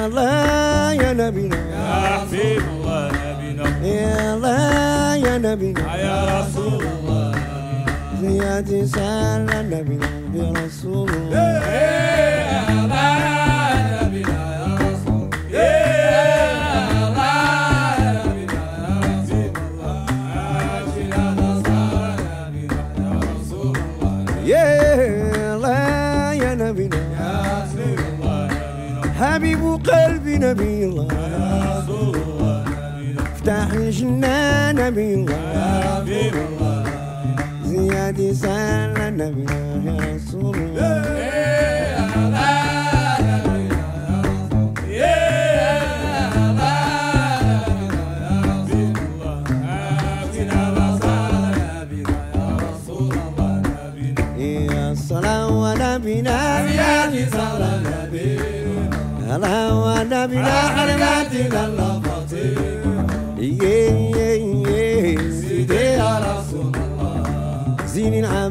يا الله يا نبينا يا حبيب الله نبينا يا الله يا نبينا يا رسول الله زيادة سالة نبينا يا رسول الله يا الله يا نبينا يا رسول يا الله يا نبينا يا حبيب الله زيادة سالة نبينا يا رسول الله يا الله يا نبينا يا حبيب الله حبيب قلبي نبي الله يا رسول الله افتح الجنة نبي الله يا حبيب الله زيادة سالة نبينا يا رسول الله يا الله يا نبينا يا رسول الله زيادة سالة نبينا يا رسول الله يا صلاة ونبينا زيادة سالة نبينا الله ونبينا حرماتنا الله فاطمة سيدي يا رسول الله زين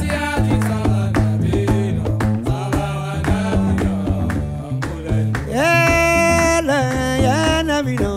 سيادي صلاة نبينا صلاة ونبينا يا لا يا نبينا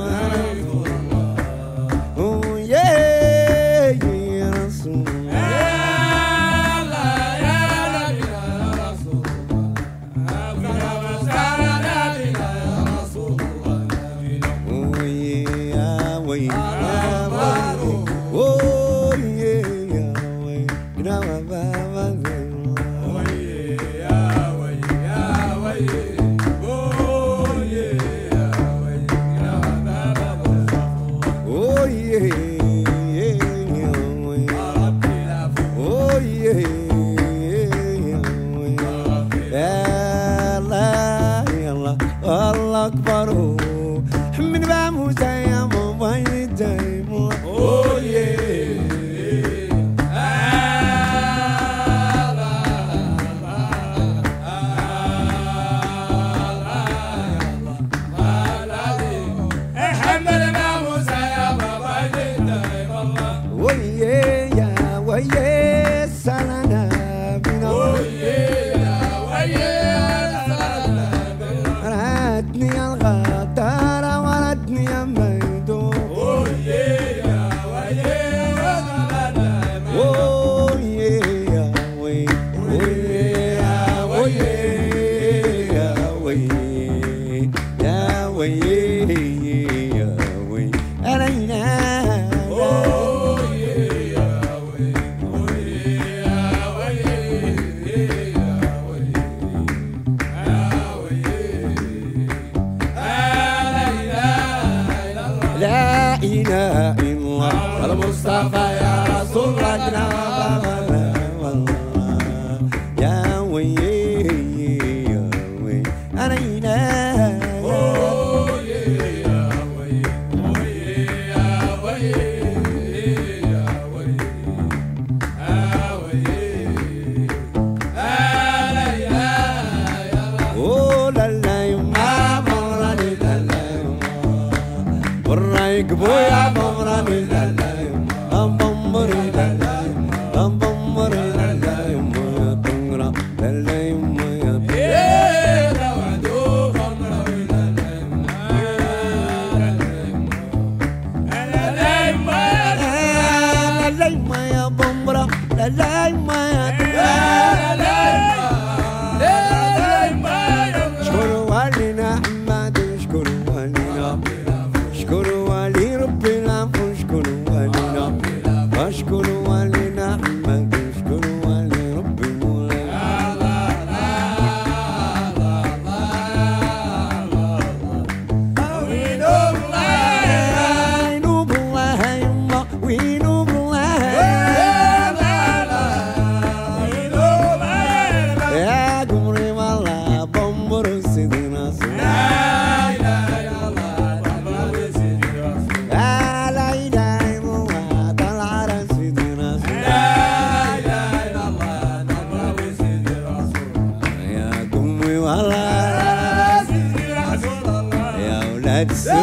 Let's go.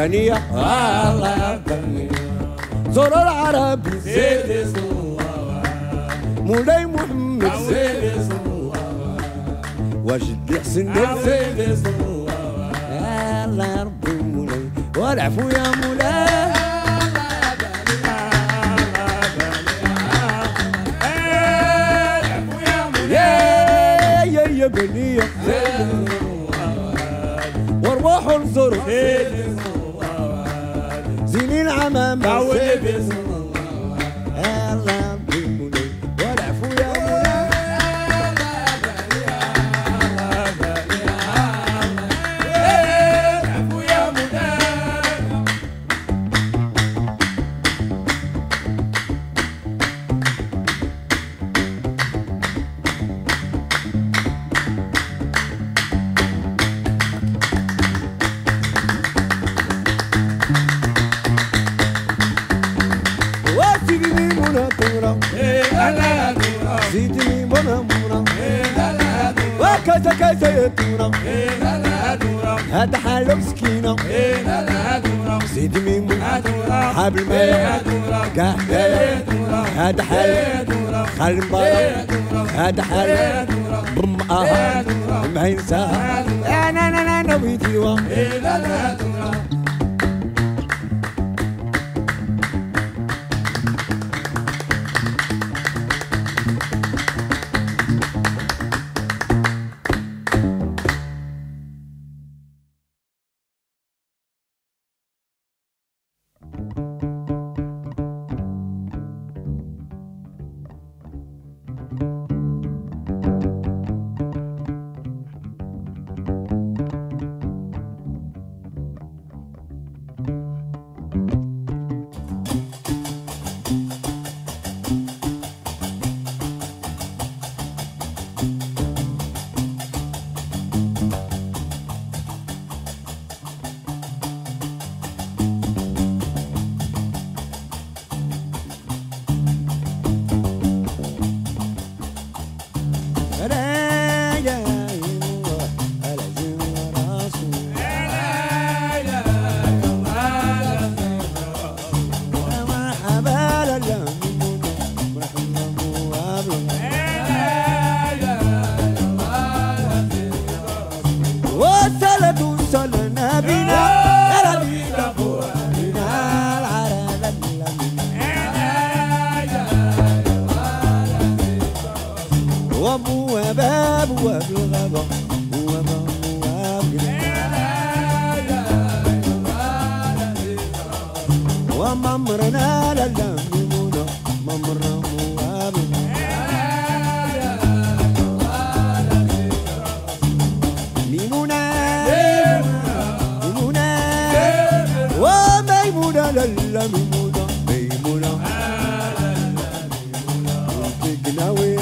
غنية الله غنية زور العرب زيد صلى الله مولاي محمد زيد صلى الله وجد حسن زيد صلى الله الله ربي مولاي والعفو يا مولاي يا بنية وارواح الزور زين العمام عويب بسم الله الله بمولي والعفو يا مولاي يا هذا حاله مسكينة سيدي من حاب الماء قهوة هذا حاله خال مبارك هذا حاله بمقاها ما ينساها انا ناوي ديوة Now we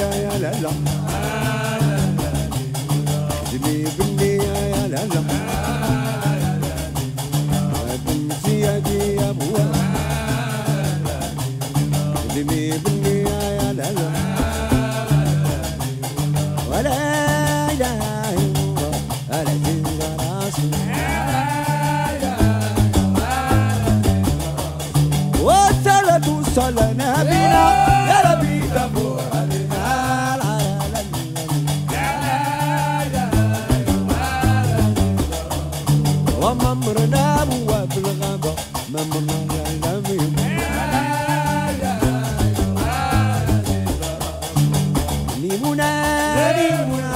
صلى نبينا يا ربي تبور علينا العالم وما مرنا بواب الغابة ما مرنا العالمين ليمونا ليمونا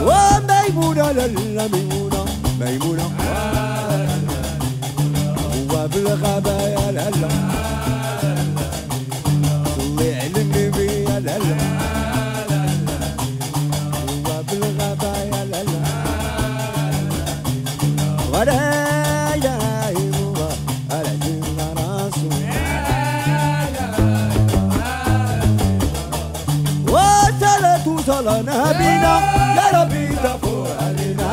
وميمونا للميمونا ميمونا بالغابة يا الهلا صلي على النبي يا الهلا هو بالغابة يا الهلا ولا يا هو على دين راسه وصلاة صلى نبينا يا ربي تفور علينا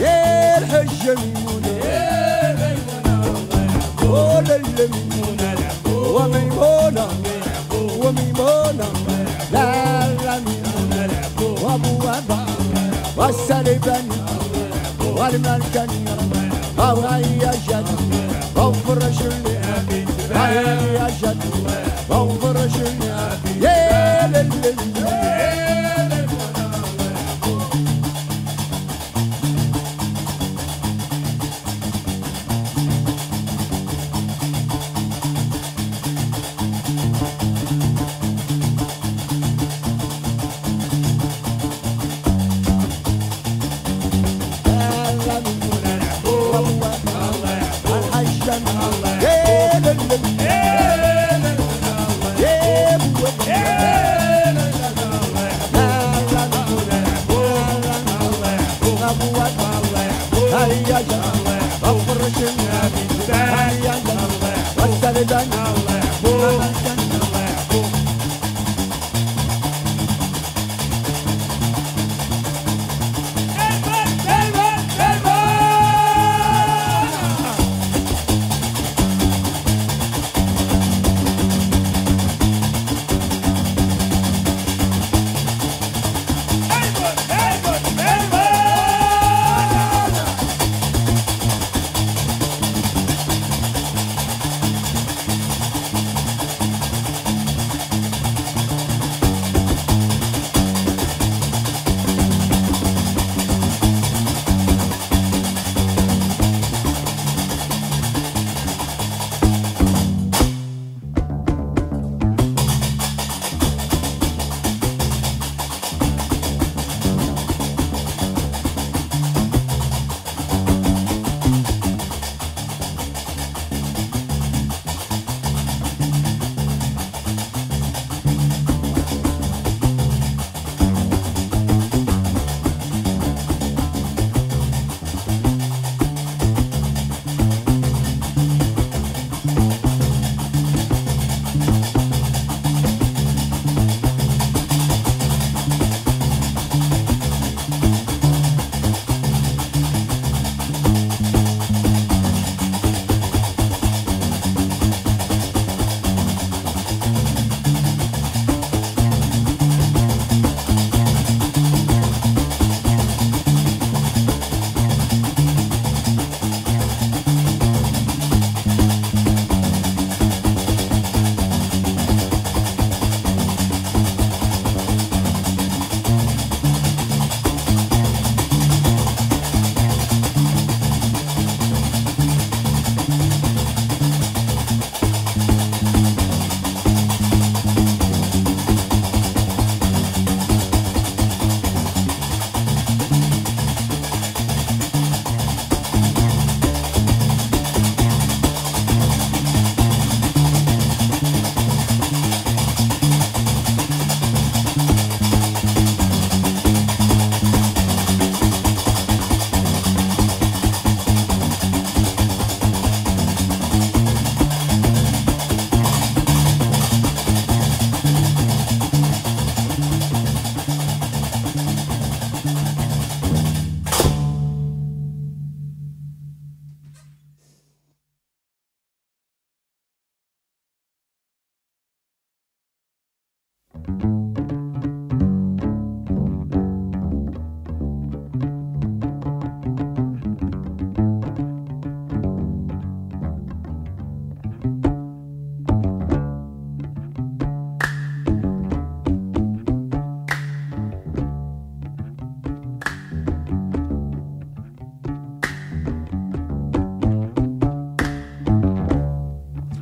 يا الحج الميمونة وللميمونة وميمونة وميمونة لا الميمونة وأبو أبا والسلبني والملكني هيا جد وفرش لي هيا جد وفرش لي يا للميمونة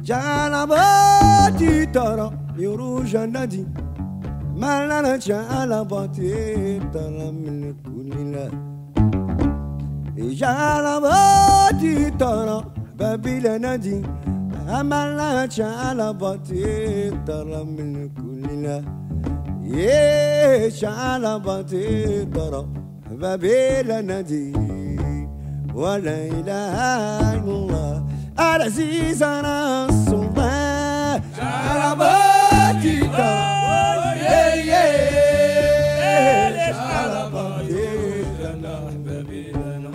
جالباتي ترى يروج النادي ما لنا جالباتي ترى من كل لا جالباتي ترى بابي لنادي ما لنا جالباتي ترى من كل لا يا جالباتي ترى بابي لنادي ولا إله إلا الله العزيز أنا السلطان شعلباتي ترى يا شعلباتي لنا أحبابي لنا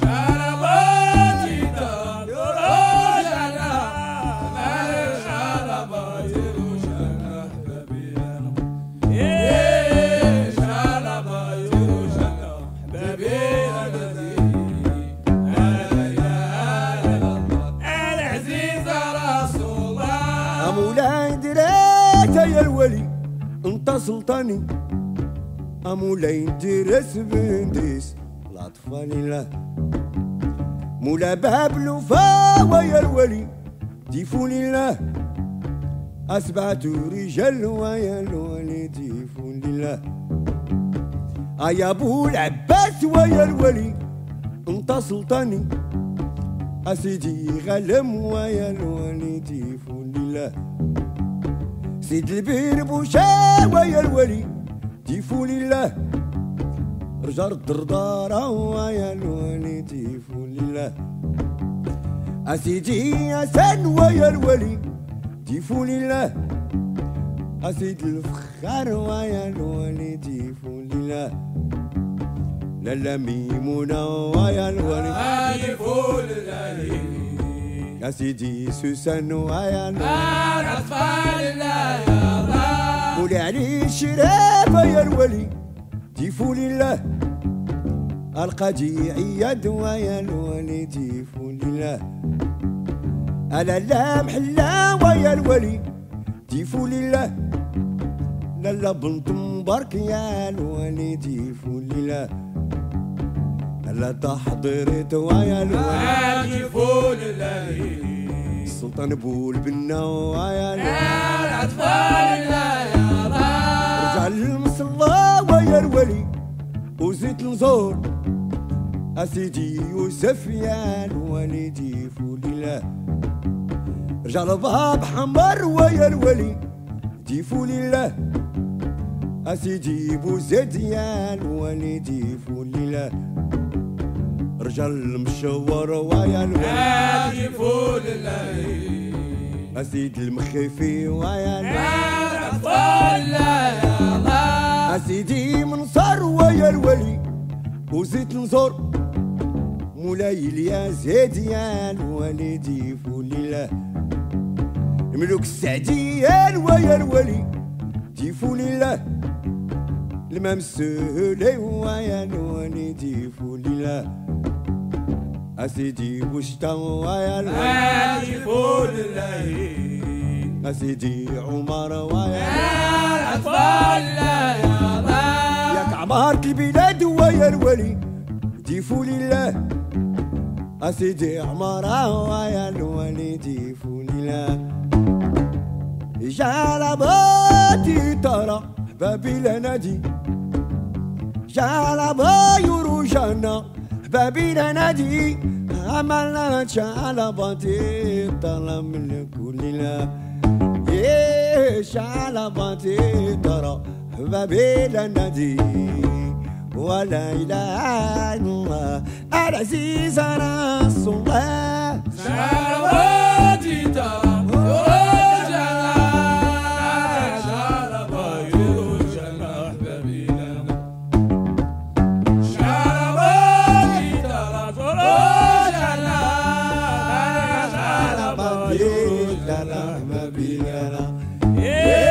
شعلباتي ترى روشنا مال شعلباتي روشنا أحبابي لنا يا شعلباتي روشنا أحبابي يا الولي انت سلطاني مولاي ندرس بندرس الاطفال الله مولا باب لوفا يا الولي ضيفوا لله اصبحت رجال ويا الولي ضيفوا لله يا ابو العباس ويا الولي انت سلطاني اسيدي غلم ويا الولي ضيفوا لله سيد البير بوشاوة يا الولي ضيفوا لله رجع الدردارة يا الولي ضيفوا لله أسيدي حسن ويا الولي ضيفوا لله أسيد الفخار ويا الولي ضيفوا لله لالا ميمونة ويا الولي ضيفوا لله يا سيدي سوسن ويا الأطفال الله يا الله ولي علي الشريف يا الولي ضيفوا لله القاضي عياد ويا الولي ضيفوا لله لالا محلا ويا الولي ضيفوا لله لالا بنت مبارك يا الولي ضيفوا لله لا تحضرت ويا الولي ضيفوا لله السلطان بول بنا ويا الأطفال لا يرى رجع للمصلى ويا الولي وزيت النزور أسيدي يوسف يا الولي ضيفوا لله رجع لباب حمر ويا الولي ضيفوا لله أسيدي بوزيد يا الولي ضيفوا لله رجال مشور ويا الولي ضيفوا لله أسيد المخيفي ويا الأطفال لا يا الله أسيدي منصر ويا الولي وزيت نزور مولاي يا زيد يا الولي ضيفوا لله ملوك السعديان ويا الولي ضيفوا لله المام السهولي ويا الولي ضيفوا لله أسيدي بوشتا ويا الولي ضيفوا لله أسيدي عمر ويا الأطفال لا يا الله ياك عمارة البلاد ويا الولي ضيفوا لله أسيدي عمارة ويا الولي ضيفوا لله جالباتي ترى بابي لنادي جالبا يروجانا بابي لنادي عملنا شعلباتي ترى من كل لا يا شعلباتي ترى بابي لنادي ولا إله إلا الله العزيز رسول الله شعلباتي ترى Yeah.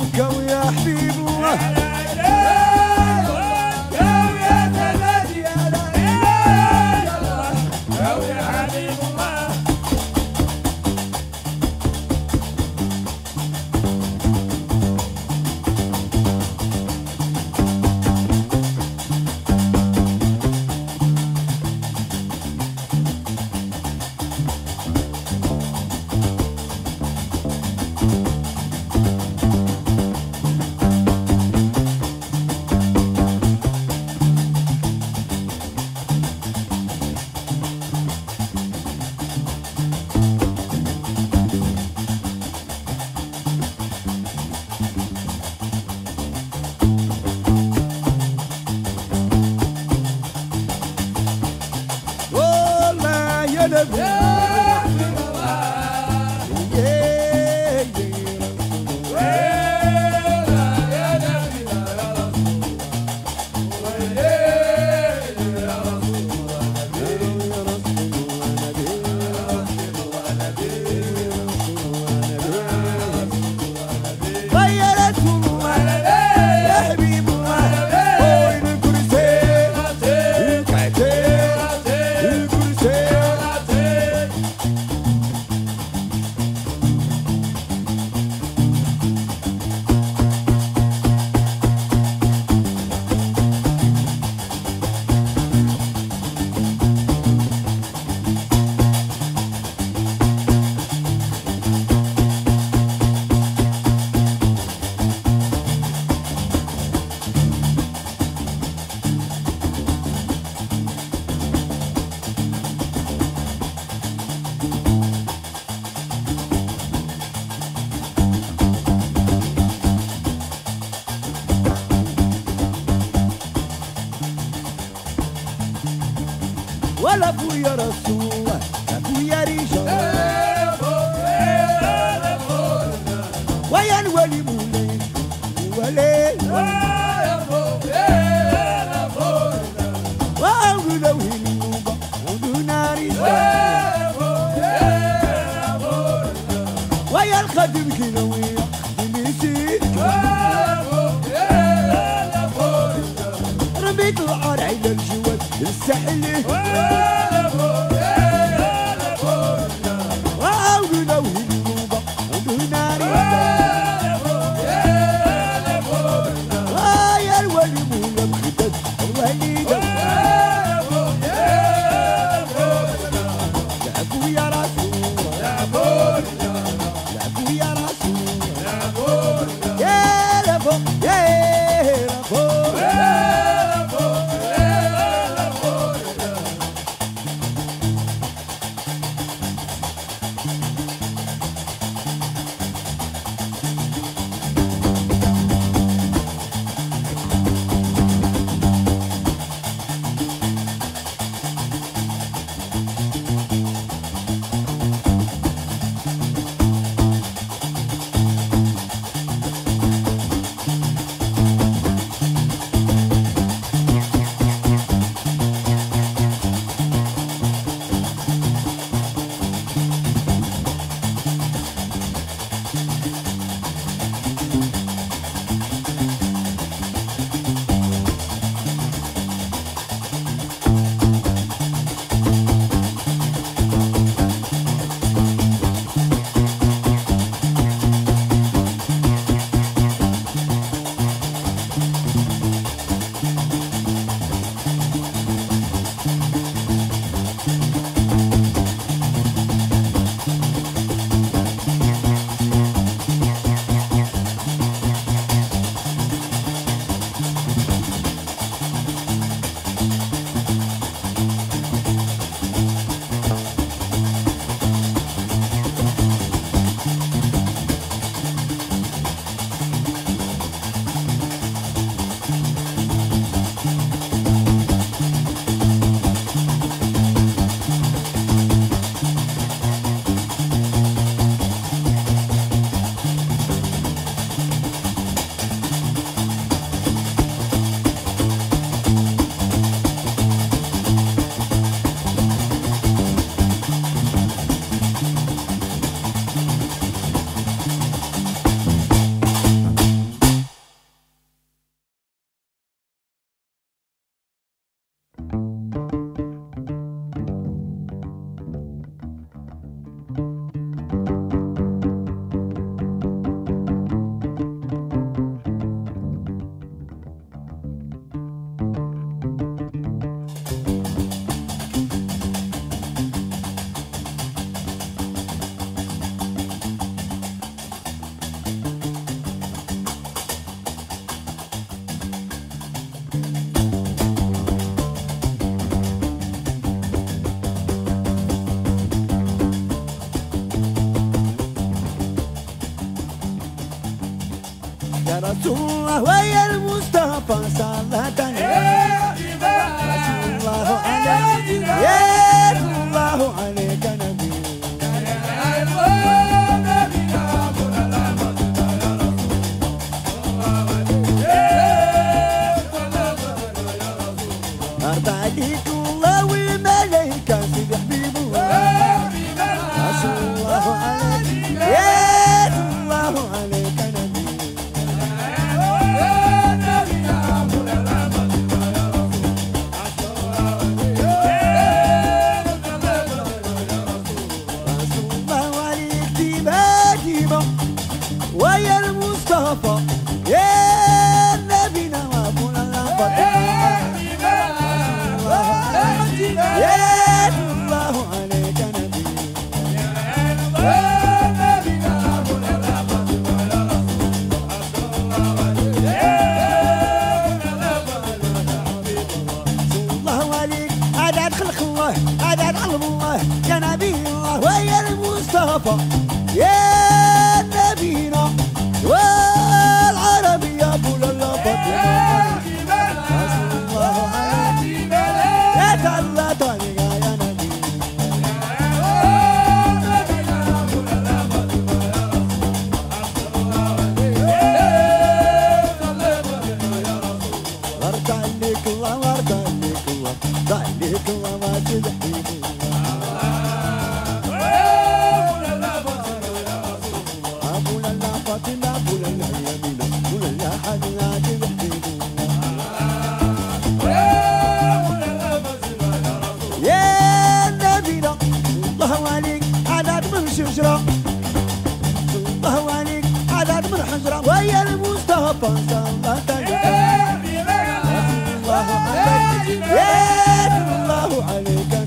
والمكو يا حبيب الله ولا بويا رسول لا بويا رجال لا بويا ويا الولي مولي ولي لا بويا لا بويا وأولو هنوبا ودنا رجال لا بويا ويا الخدم كنويا بنسيك لا بويا لا بويا رميت العار على الجواد السحلي يا رسول الله ويا المصطفى صلاة يا رسول الله عليك يا رسول الله عليك نبي أرضى عليك الله والملائكة سيدي حبيبه يا رسول الله عليك يا رسول الله عليك. ويا المصطفى يا النبي نوابنا الله يا الله عليك نبي الله عليك عدد خلق الله عدد علم الله يا نبي الله ويا المصطفى يا والعربي يا ابو للافه يا رسول الله عليك يا تعالى طريقه يا نبي يا ابو للافه يا رسول الله عليك الله وارض عليك الله ضحيك الله ما تضحك الله عليك عدد من حجرة ويا المصطفى صلاة يا رسول الله عليك يا رسول الله عليك نبي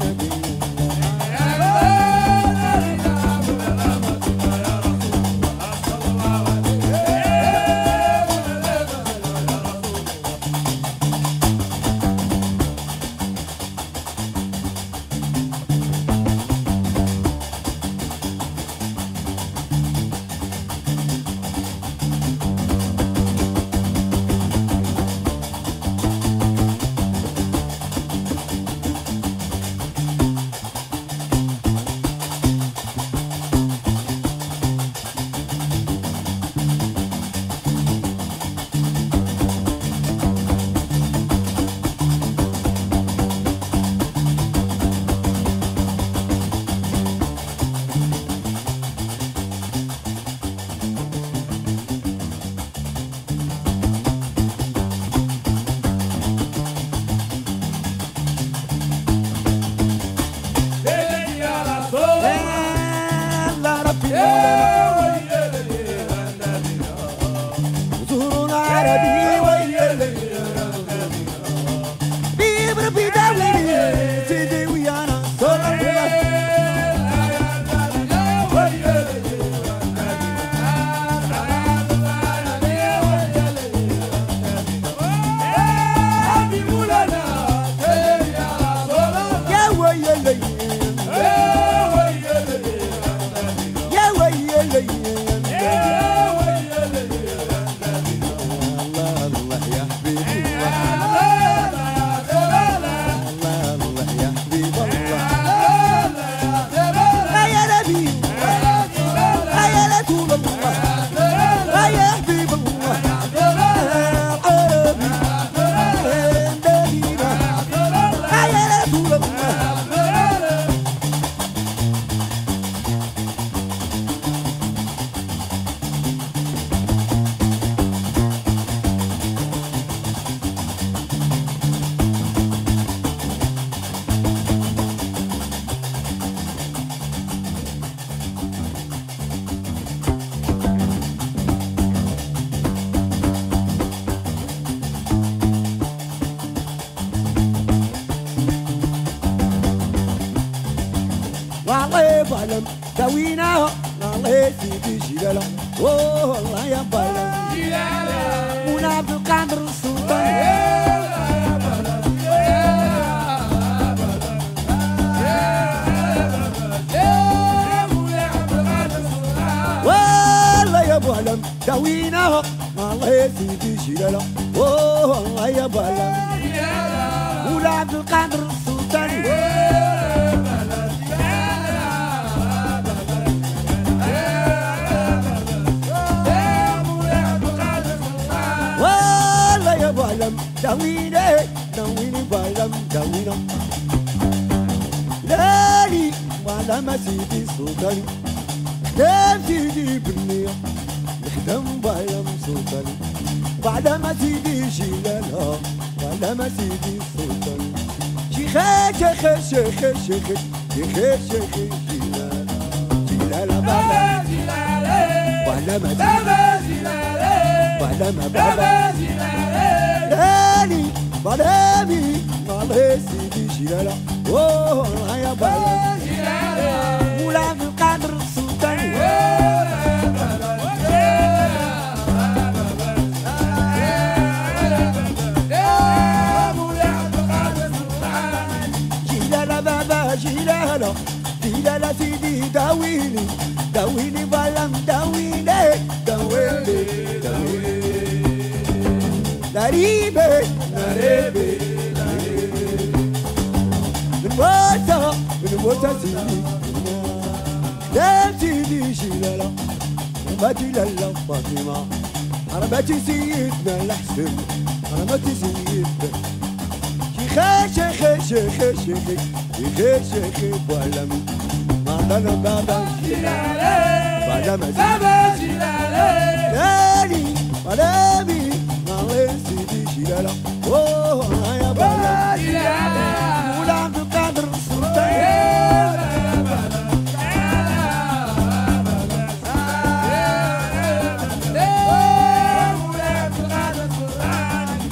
سويناها نالي سيدي جلاله والله يا بلد جلاله مولا عبد القادر السلطان يا بلد يا بلد يا مولا عبد القادر السلطان والله يا بلد وينه الله سيدي شيلالا أوه الله يا بلا ولا عبد القادر السلطاني Dawine, dawine balam, dawina. Lali, malama sidi sultani. Sidi bniya, lehdan balam sultani. Malama sidi jilala, malama sidi sultani. Jikhe, jikhe, jikhe, jikhe, jikhe, jikhe, jilala, jilala balam, jilala, malama jilala, malama balam. Lali, balami, malesi di jilala, oh la ya balam, mula mukadr sultan, mula mukadr sultan, jilala baba jilala, jilala sidi dawini, dawini balam dawine, dawine, dawine. Naribe, naribe, naribe. Nubota sidi, nubati di jilala, nubati lalla fatima. Arabati siyidna lahsem, arabati siyidna. Shekhe, shekhe, shekhe, shekhe, shekhe, shekhe, balami. Madana baba jilala, balama baba jilala. Nari, balami. Jilala, oh ya bala, jilala, mula mukadr sultan, jilala bala, jilala, mula mukadr sultan.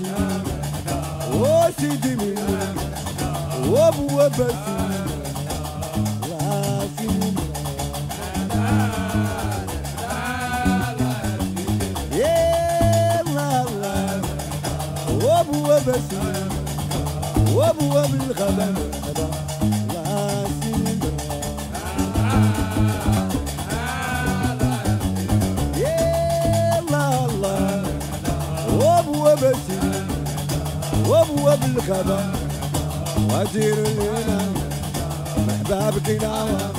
باسي او سيدي مني او بو باسي لا سيدي لا لا لا وابواب الغبن لا سيدي يا الله الله وابواب السيدي وابواب الغبن وادير لنا محباب كناوة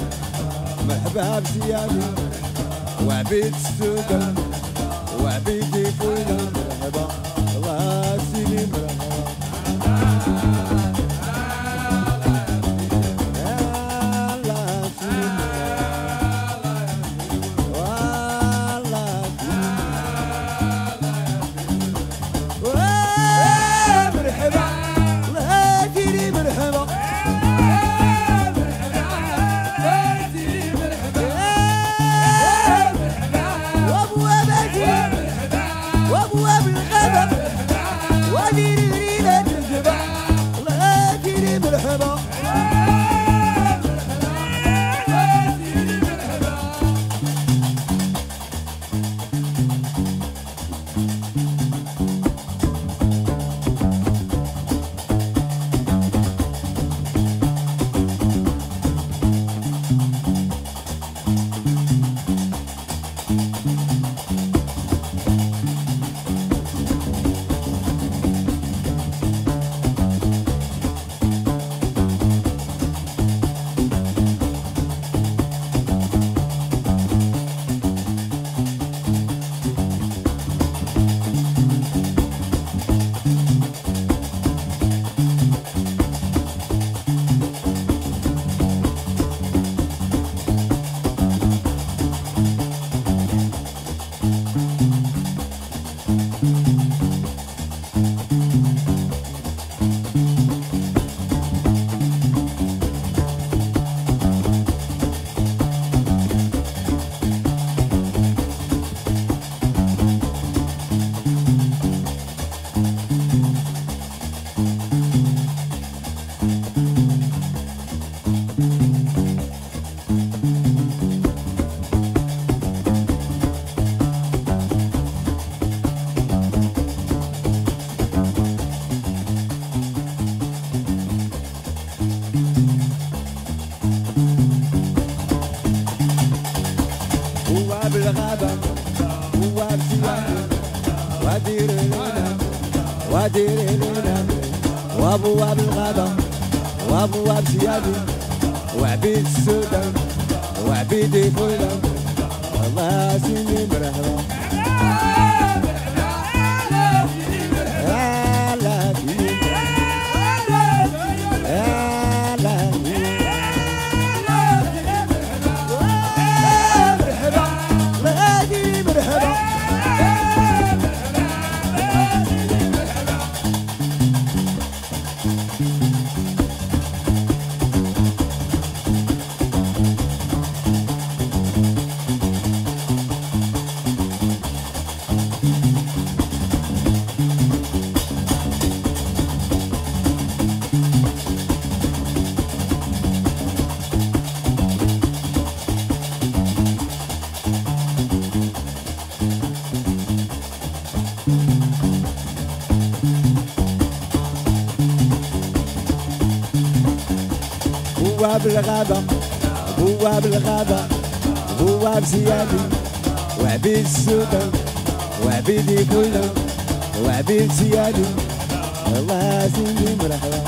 محباب زيادي وعبيد السودان وعبيد يفونا مرحبا لا سيدي مرحبا وابواب الغابة وابواب زيادي وعبيد السودان وعبيد يفولان الله سيدي مرحبا بواب الغابة بواب زيادي وعبيد السودان وعبيد يفولان وعبيد زيادي الله سيدي مرحبا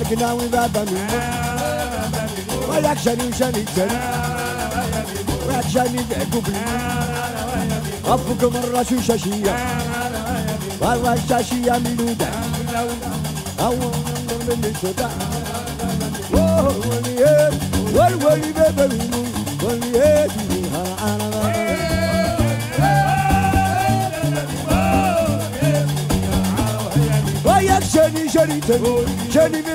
لكن ناوي بابا وياك جاني جاني وياك جاني بعقوبي أفوك مرة شو شاشية والله الشاشية ملودة أول نمر من الشدة والوليات والولي بابا والوليات وياك جاني جاني جاني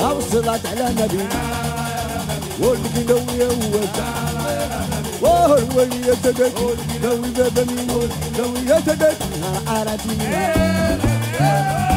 أوصلت على نبي والقلوية ووزع والولية تدك لو بابا مين لو يتدك عرفي